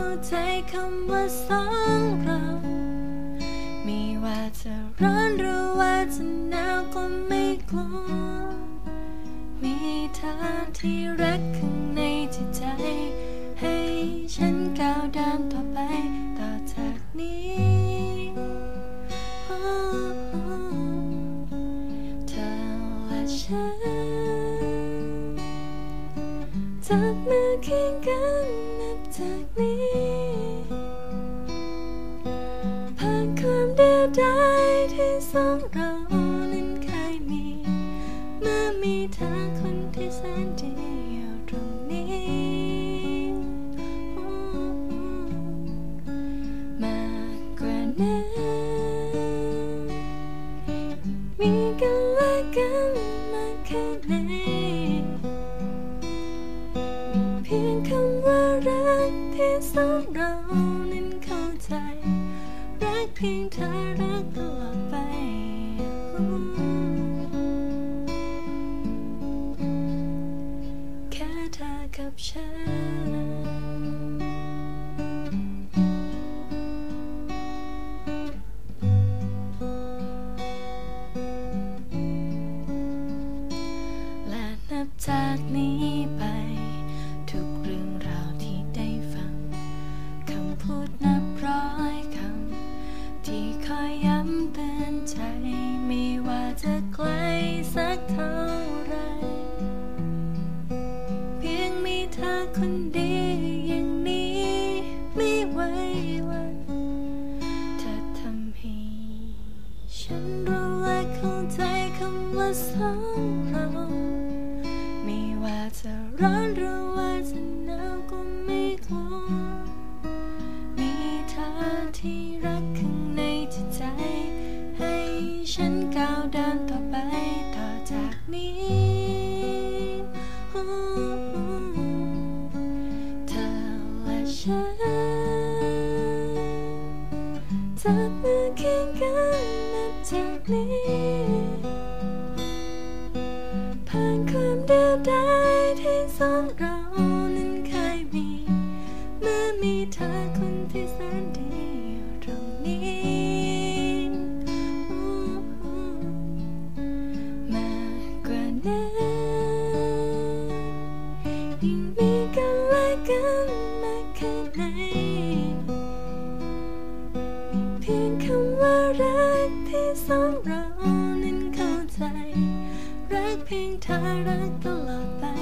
เข้าใจคำว่าสองเราไม่ว่าจะร้อนหรือว่าจะหนาวก็ไม่กลัวมีเธอที่รักข้างในจิตใจให้ฉันก้าวเดินต่อไปต่อจากนี้เธอและฉันจับมือเคียงกันนับจากนี้ผ่านความเดียวดายที่สองเรานั้นเคยมีเมื่อมีเธอคนที่แสนดีอยู่ตรงนี้มากกว่านั้นมีกันและกันมากแค่ไหนเพียงคำว่ารักที่สองเรานั้นเข้าใจรักเพียงเธอรักตลอดไปแค่เธอกับฉันและนับจากนี้ไปทุกเรื่องราวที่ได้ฟังคำพูดนับร้อยคำที่คอยย้ำเตือนใจไม่ว่าจะไกลสักเท่าไรเพียงมีเธอคนเดียวอย่างนี้ไม่ไหววันเธอทำให้ฉันรู้และเข้าใจคำว่าสองเราไม่ว่าจะร้อนหรือว่าจะหนาวก็ไม่กลัวมีเธอที่รักข้างในจิตใจให้ฉันก้าวเดินต่อไปต่อจากนี้เธอและฉันจับมือเคียงกันนับจากนี้ผ่านความเดียวดายที่สองเรานั้นเคยมีเมื่อมีเธอคนที่แสนดีอยู่ตรงนี้มากกว่านั้นยิ่งมีกันและกันมากแค่ไหนเพียงคำว่ารักที่สองเรานั้นเข้าใจรักเพียงเธอรักตลอดไป